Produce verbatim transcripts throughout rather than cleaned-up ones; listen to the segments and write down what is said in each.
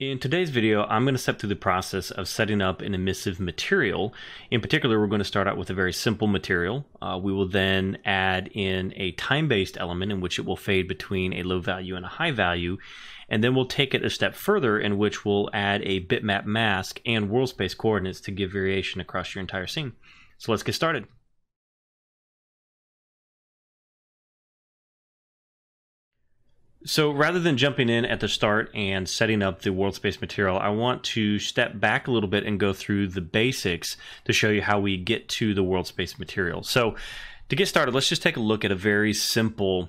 In today's video, I'm going to step through the process of setting up an emissive material. In particular, we're going to start out with a very simple material. Uh, we will then add in a time-based element in which it will fade between a low value and a high value. And then we'll take it a step further in which we'll add a bitmap mask and world space coordinates to give variation across your entire scene. So let's get started. So rather than jumping in at the start and setting up the world space material, I want to step back a little bit and go through the basics to show you how we get to the world space material. So to get started, let's just take a look at a very simple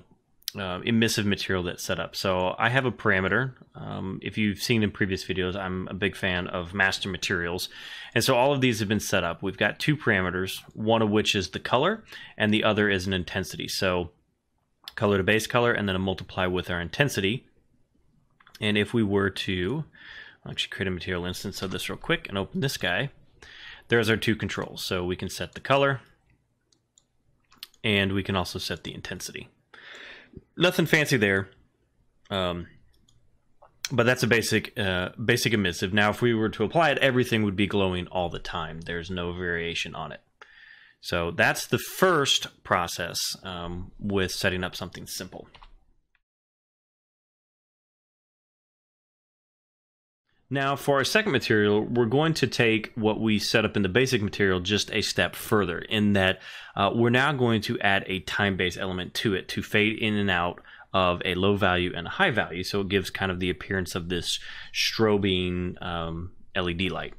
uh, emissive material that's set up. So I have a parameter. Um, if you've seen in previous videos, I'm a big fan of master materials. And so all of these have been set up. We've got two parameters, one of which is the color and the other is an intensity. So color to base color, and then a multiply with our intensity. And if we were to I'll actually create a material instance of this real quick and open this guy, there's our two controls. So we can set the color and we can also set the intensity. Nothing fancy there, um, but that's a basic, uh, basic emissive. Now, if we were to apply it, everything would be glowing all the time. There's no variation on it. So that's the first process um, with setting up something simple. Now for our second material, we're going to take what we set up in the basic material just a step further in that uh, we're now going to add a time-based element to it to fade in and out of a low value and a high value. So it gives kind of the appearance of this strobing um, L E D light.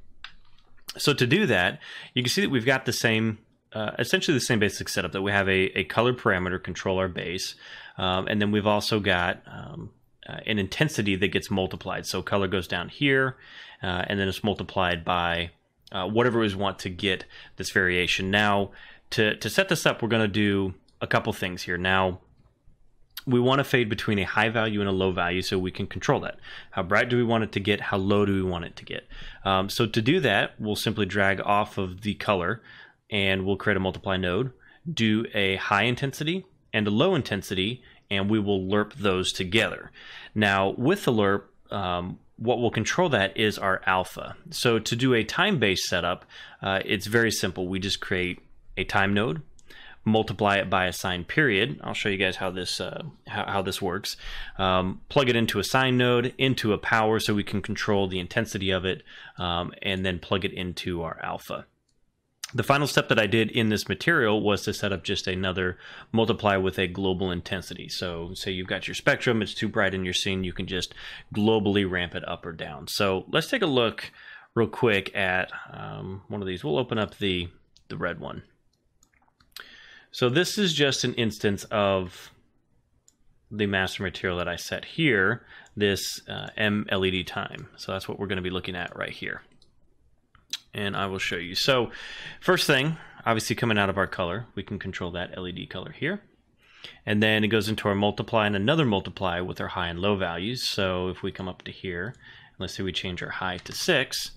So to do that, you can see that we've got the same, uh, essentially the same basic setup, that we have a, a color parameter, control our base, um, and then we've also got um, uh, an intensity that gets multiplied. So color goes down here, uh, and then it's multiplied by uh, whatever we want to get this variation. Now, to, to set this up, we're going to do a couple things here. Now, we want to fade between a high value and a low value so we can control that. How bright do we want it to get? How low do we want it to get? Um, so to do that, we'll simply drag off of the color and we'll create a multiply node, do a high intensity and a low intensity, and we will lerp those together. Now with the lerp, um, what will control that is our alpha. So to do a time-based setup, uh, it's very simple. We just create a time node, multiply it by a signed period. I'll show you guys how this uh, how, how this works. Um, plug it into a sine node, into a power so we can control the intensity of it, um, and then plug it into our alpha. The final step that I did in this material was to set up just another multiply with a global intensity. So say you've got your spectrum, it's too bright in your scene, you can just globally ramp it up or down. So let's take a look real quick at um, one of these. We'll open up the, the red one. So this is just an instance of the master material that I set here, this uh, M L E D time. So that's what we're going to be looking at right here. And I will show you. So first thing, obviously coming out of our color, we can control that L E D color here. And then it goes into our multiply and another multiply with our high and low values. So if we come up to here, let's say we change our high to six.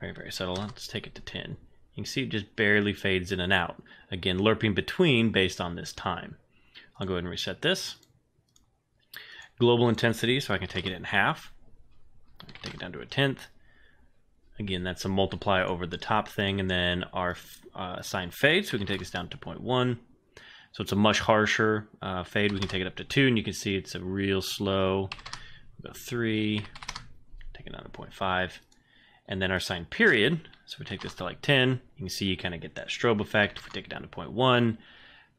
Very, very subtle. Let's take it to ten. You can see it just barely fades in and out. Again, lerping between based on this time. I'll go ahead and reset this. Global intensity, so I can take it in half. I can take it down to a tenth. Again, that's a multiply over the top thing. And then our uh, sign fade, so we can take this down to zero point one. So it's a much harsher uh, fade. We can take it up to two, and you can see it's a real slow. We'll go three, take it down to zero point five. And then our sign period, so we take this to like ten, you can see you kind of get that strobe effect. If we take it down to zero point one,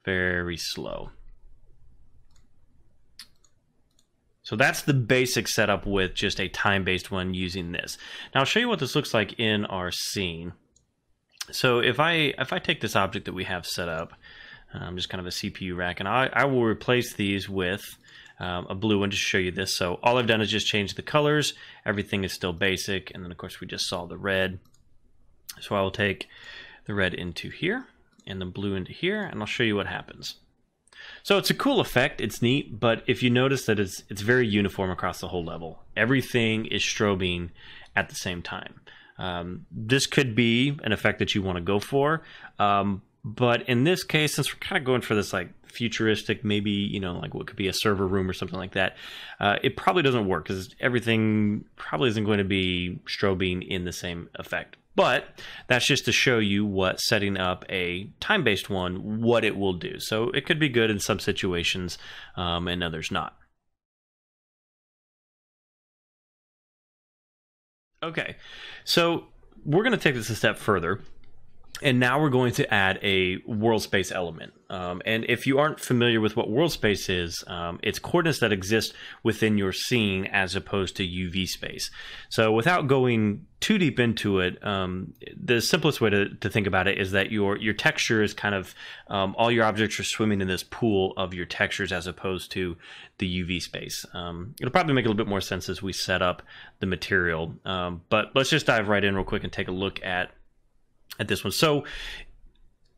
very slow. So that's the basic setup with just a time-based one using this. Now I'll show you what this looks like in our scene. So if I if I take this object that we have set up, um, just kind of a C P U rack, and I, I will replace these with Um, a blue one to show you this. So all I've done is just change the colors. Everything is still basic. And then of course we just saw the red. So I will take the red into here and the blue into here, and I'll show you what happens. So it's a cool effect. It's neat, but if you notice that it's, it's very uniform across the whole level. Everything is strobing at the same time. Um, this could be an effect that you want to go for, um, But in this case, since we're kind of going for this like futuristic, maybe, you know, like what could be a server room or something like that, uh, it probably doesn't work because everything probably isn't going to be strobing in the same effect. But that's just to show you what setting up a time-based one, what it will do. So it could be good in some situations um, and others not. Okay, so we're going to take this a step further. And now we're going to add a world space element. Um, and if you aren't familiar with what world space is, um, it's coordinates that exist within your scene as opposed to U V space. So without going too deep into it, um, the simplest way to, to think about it is that your, your texture is kind of, um, all your objects are swimming in this pool of your textures as opposed to the U V space. Um, it'll probably make a little bit more sense as we set up the material. Um, but let's just dive right in real quick and take a look at at this one. So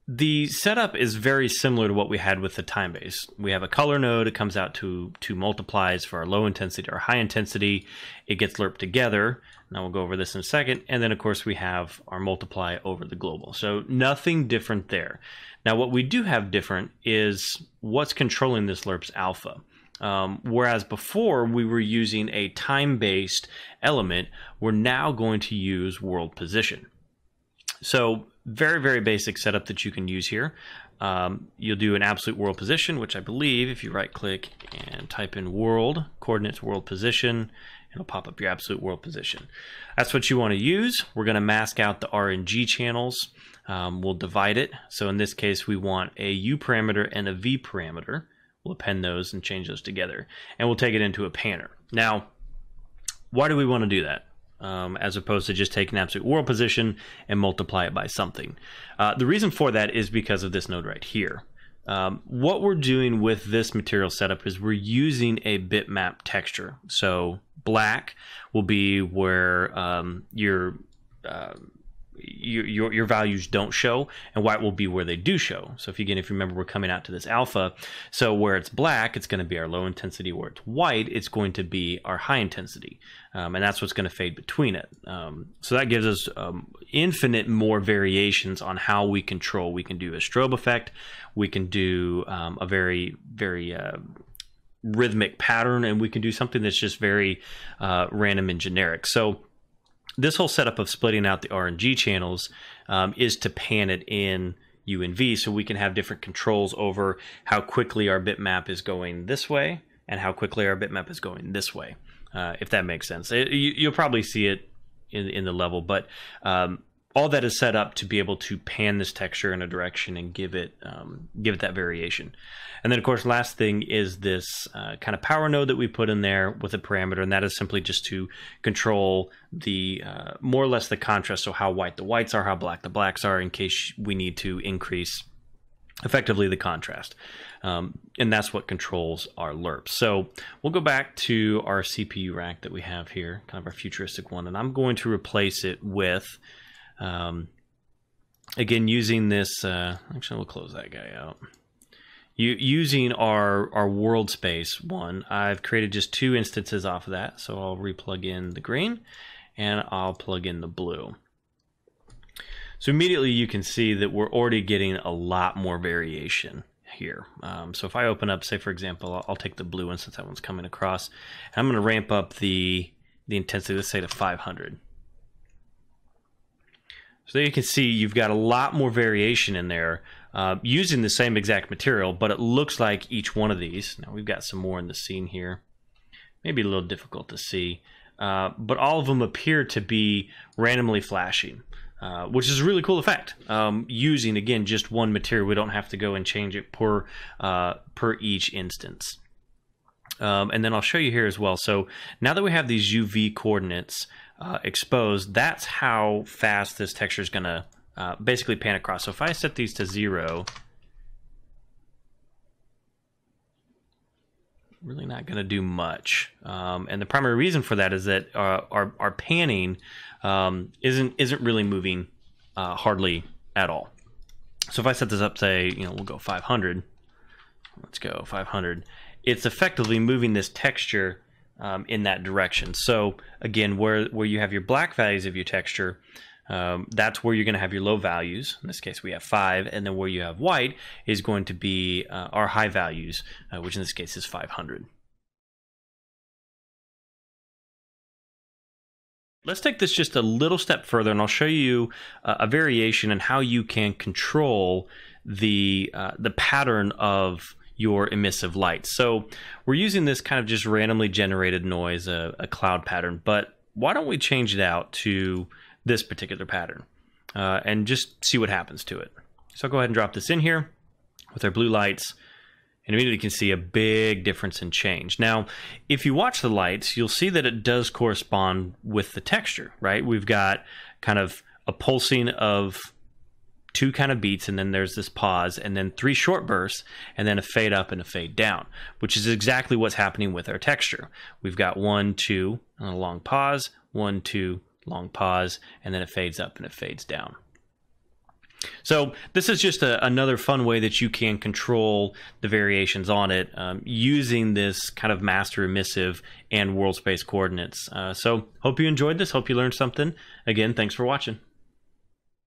the setup is very similar to what we had with the time base. We have a color node. It comes out to two multiplies for our low intensity or high intensity. It gets lerped together. Now we'll go over this in a second. And then of course we have our multiply over the global. So nothing different there. Now what we do have different is what's controlling this lerp's alpha. Um, whereas before we were using a time-based element, we're now going to use world position. So very, very basic setup that you can use here. Um, you'll do an absolute world position, which I believe if you right click and type in world, coordinates world position, it'll pop up your absolute world position. That's what you want to use. We're going to mask out the R N G channels. Um, we'll divide it. So in this case, we want a U parameter and a V parameter. We'll append those and change those together. And we'll take it into a panner. Now, why do we want to do that? Um, as opposed to just take an absolute world position and multiply it by something. Uh, the reason for that is because of this node right here. Um, what we're doing with this material setup is we're using a bitmap texture. So black will be where um, your, uh, your, your, your values don't show, and white will be where they do show. So if you, again, if you remember, we're coming out to this alpha. So where it's black, it's going to be our low intensity. Where it's white, it's going to be our high intensity. Um, and that's what's going to fade between it. Um, so that gives us um, infinite more variations on how we control. We can do a strobe effect. We can do um, a very, very uh, rhythmic pattern. And we can do something that's just very uh, random and generic. So this whole setup of splitting out the R N G channels um, is to pan it in U and V so we can have different controls over how quickly our bitmap is going this way and how quickly our bitmap is going this way. Uh, if that makes sense. It, you, you'll probably see it in, in the level, but um, all that is set up to be able to pan this texture in a direction and give it um, give it that variation. And then, of course, last thing is this uh, kind of power node that we put in there with a parameter, and that is simply just to control the uh, more or less the contrast, so how white the whites are, how black the blacks are, in case we need to increase effectively the contrast. Um, and that's what controls our lerps. So we'll go back to our C P U rack that we have here, kind of our futuristic one, and I'm going to replace it with, um, again, using this, uh, actually we'll close that guy out. You, using our, our world space one, I've created just two instances off of that. So I'll replug in the green and I'll plug in the blue. So immediately you can see that we're already getting a lot more variation here. Um, so if I open up, say for example, I'll, I'll take the blue one since that one's coming across. And I'm going to ramp up the, the intensity, let's say to five hundred. So there you can see you've got a lot more variation in there uh, using the same exact material, but it looks like each one of these. Now we've got some more in the scene here. Maybe a little difficult to see, uh, but all of them appear to be randomly flashing. Uh, which is a really cool effect, um, using, again, just one material. We don't have to go and change it per, uh, per each instance. Um, and then I'll show you here as well. So now that we have these U V coordinates uh, exposed, that's how fast this texture is going to uh, basically pan across. So if I set these to zero, really not going to do much. Um, and the primary reason for that is that uh, our, our panning um, isn't, isn't really moving uh, hardly at all. So if I set this up, say, you know, we'll go five hundred, let's go five hundred. It's effectively moving this texture um, in that direction. So again, where, where you have your black values of your texture, Um, that's where you're going to have your low values. In this case, we have five, and then where you have white is going to be uh, our high values, uh, which in this case is five hundred. Let's take this just a little step further, and I'll show you uh, a variation in how you can control the uh, the pattern of your emissive light. So we're using this kind of just randomly generated noise, uh, a cloud pattern, but why don't we change it out to this particular pattern uh, and just see what happens to it. So I'll go ahead and drop this in here with our blue lights, and immediately you can see a big difference in change. Now, if you watch the lights, you'll see that it does correspond with the texture, right? We've got kind of a pulsing of two kind of beats, and then there's this pause, and then three short bursts, and then a fade up and a fade down, which is exactly what's happening with our texture. We've got one, two, and a long pause, one, two, long pause, and then it fades up and it fades down. So this is just a, another fun way that you can control the variations on it um, using this kind of master emissive and world space coordinates. Uh, so hope you enjoyed this. Hope you learned something. Again, thanks for watching.